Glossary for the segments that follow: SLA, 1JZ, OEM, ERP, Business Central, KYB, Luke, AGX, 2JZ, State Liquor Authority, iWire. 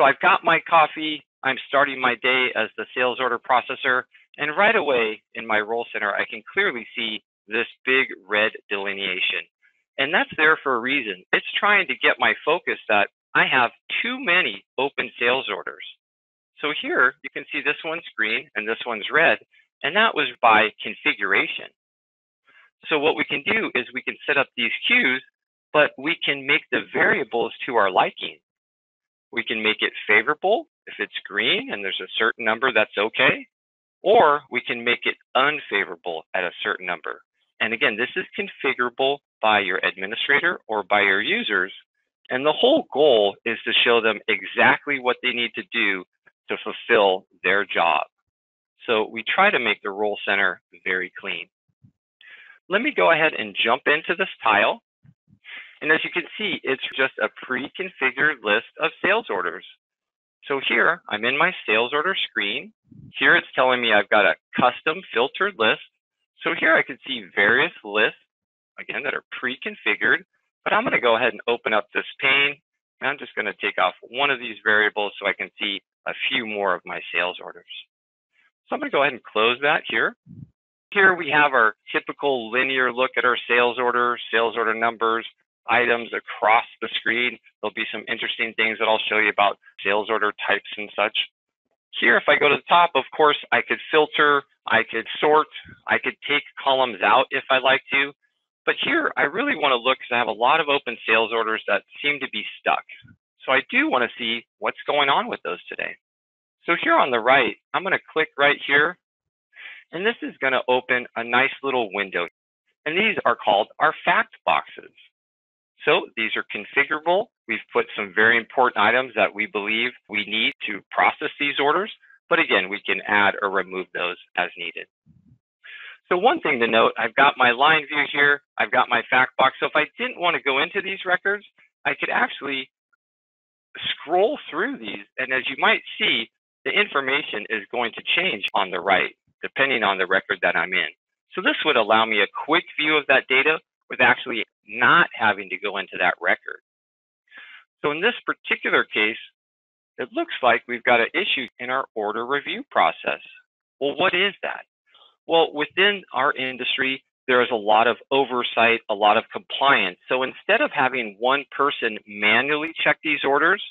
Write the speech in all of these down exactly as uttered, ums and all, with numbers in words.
So I've got my coffee, I'm starting my day as the sales order processor, and right away in my role center, I can clearly see this big red delineation. And that's there for a reason. It's trying to get my focus that I have too many open sales orders. So here you can see this one's green and this one's red, and that was by configuration. So what we can do is we can set up these queues, but we can make the variables to our liking. We can make it favorable if it's green and there's a certain number, that's okay. Or we can make it unfavorable at a certain number. And again, this is configurable by your administrator or by your users. And the whole goal is to show them exactly what they need to do to fulfill their job. So we try to make the role center very clean. Let me go ahead and jump into this tile. And as you can see, it's just a pre-configured list of sales orders. So here, I'm in my sales order screen. Here it's telling me I've got a custom filtered list. So here I can see various lists, again, that are pre-configured, but I'm gonna go ahead and open up this pane, and I'm just gonna take off one of these variables so I can see a few more of my sales orders. So I'm gonna go ahead and close that here. Here we have our typical linear look at our sales order, sales order numbers, items across the screen. There'll be some interesting things that I'll show you about sales order types and such. Here, if I go to the top, of course, I could filter, I could sort, I could take columns out if I like to. But here, I really want to look because I have a lot of open sales orders that seem to be stuck. So I do want to see what's going on with those today. So here on the right, I'm going to click right here. And this is going to open a nice little window. And these are called our fact boxes. So these are configurable. We've put some very important items that we believe we need to process these orders. But again, we can add or remove those as needed. So one thing to note, I've got my line view here. I've got my fact box. So if I didn't want to go into these records, I could actually scroll through these. And as you might see, the information is going to change on the right, depending on the record that I'm in. So this would allow me a quick view of that data with actually not having to go into that record. So in this particular case, it looks like we've got an issue in our order review process. Well, what is that? Well, within our industry, there is a lot of oversight, a lot of compliance. So instead of having one person manually check these orders,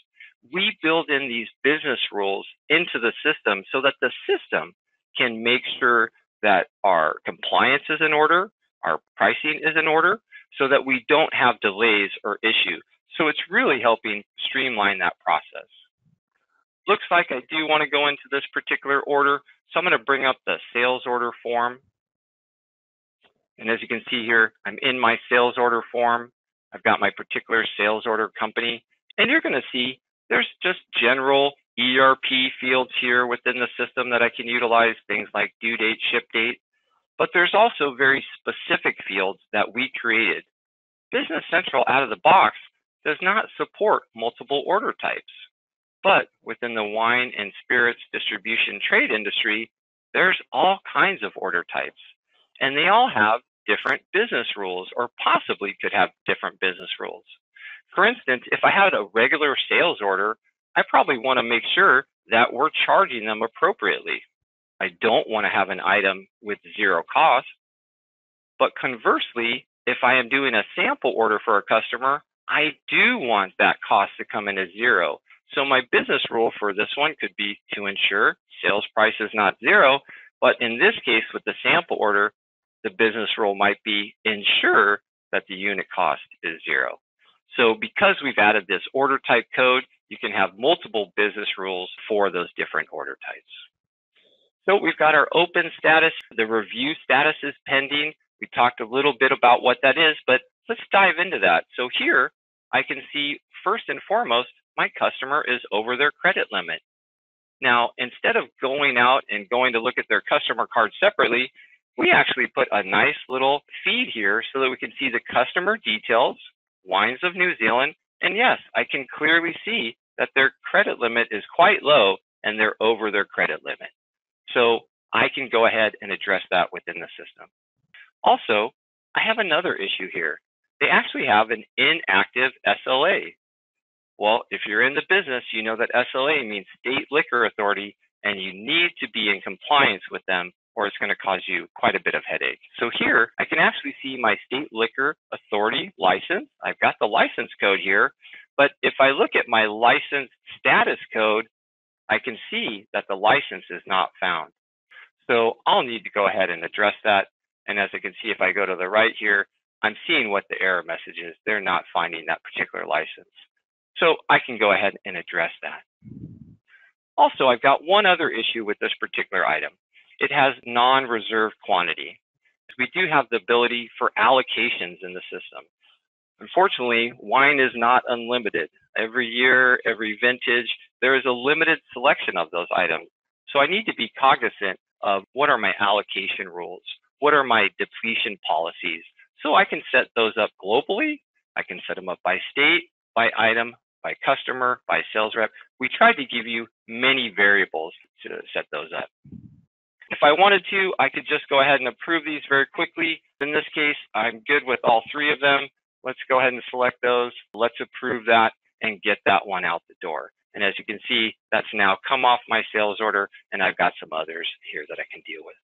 we build in these business rules into the system so that the system can make sure that our compliance is in order, our pricing is in order, so that we don't have delays or issues. So it's really helping streamline that process. Looks like I do want to go into this particular order. So I'm going to bring up the sales order form. And as you can see here, I'm in my sales order form. I've got my particular sales order company. And you're going to see there's just general E R P fields here within the system that I can utilize, things like due date, ship date. But there's also very specific fields that we created. Business Central out of the box does not support multiple order types, but within the wine and spirits distribution trade industry, there's all kinds of order types, and they all have different business rules or possibly could have different business rules. For instance, if I had a regular sales order, I probably want to make sure that we're charging them appropriately. I don't want to have an item with zero cost. But conversely, if I am doing a sample order for a customer, I do want that cost to come in as zero. So my business rule for this one could be to ensure sales price is not zero. But in this case, with the sample order, the business rule might be ensure that the unit cost is zero. So because we've added this order type code, you can have multiple business rules for those different order types. So we've got our open status. The review status is pending. We talked a little bit about what that is, but let's dive into that. So here I can see first and foremost, my customer is over their credit limit. Now, instead of going out and going to look at their customer card separately, we actually put a nice little feed here so that we can see the customer details, Wines of New Zealand, and yes, I can clearly see that their credit limit is quite low and they're over their credit limit. So I can go ahead and address that within the system. Also, I have another issue here. They actually have an inactive S L A. Well, if you're in the business, you know that S L A means State Liquor Authority, and you need to be in compliance with them, or it's going to cause you quite a bit of headache. So here, I can actually see my State Liquor Authority license. I've got the license code here, but if I look at my license status code, I can see that the license is not found. So I'll need to go ahead and address that. And as I can see, if I go to the right here, I'm seeing what the error message is. They're not finding that particular license. So I can go ahead and address that. Also, I've got one other issue with this particular item. It has non-reserved quantity. We do have the ability for allocations in the system. Unfortunately, wine is not unlimited. Every year, every vintage, there is a limited selection of those items. So I need to be cognizant of what are my allocation rules, what are my depletion policies, so I can set those up globally. I can set them up by state, by item, by customer, by sales rep. We tried to give you many variables to set those up. If I wanted to, I could just go ahead and approve these very quickly. In this case, I'm good with all three of them. Let's go ahead and select those. Let's approve that and get that one out the door. And as you can see, that's now come off my sales order, and I've got some others here that I can deal with.